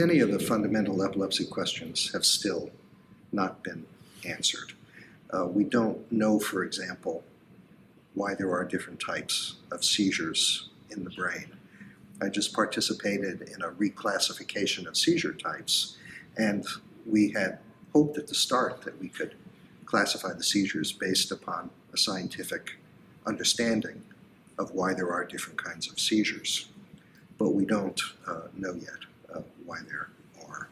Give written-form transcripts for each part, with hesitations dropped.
many of the fundamental epilepsy questions have still not been answered. We don't know, for example, why there are different types of seizures in the brain. I just participated in a reclassification of seizure types, and we had hoped at the start that we could classify the seizures based upon a scientific understanding of why there are different kinds of seizures, but we don't know yet why there are.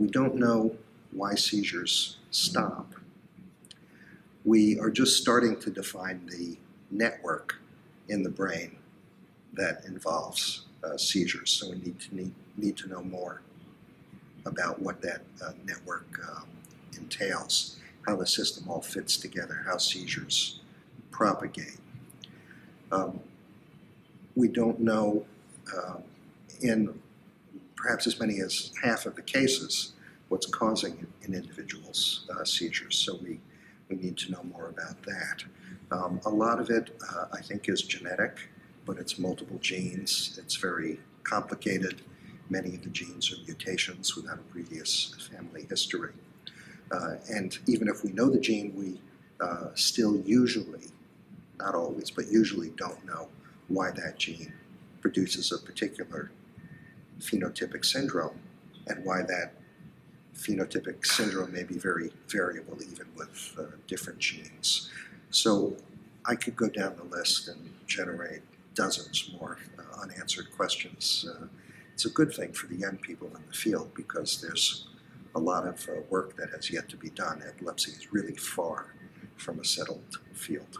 We don't know why seizures stop. We are just starting to define the network in the brain that involves seizures, so we need to know more about what that network entails, how the system all fits together, how seizures propagate. We don't know, in perhaps as many as half of the cases, what's causing in individuals seizures, so we need to know more about that. A lot of it, I think, is genetic, but it's multiple genes. It's very complicated. Many of the genes are mutations without a previous family history. And even if we know the gene, we still usually, not always, but usually don't know why that gene produces a particular phenotypic syndrome and why that phenotypic syndrome may be very variable even with different genes. So I could go down the list and generate dozens more unanswered questions. It's a good thing for the young people in the field because there's a lot of work that has yet to be done. Epilepsy is really far from a settled field.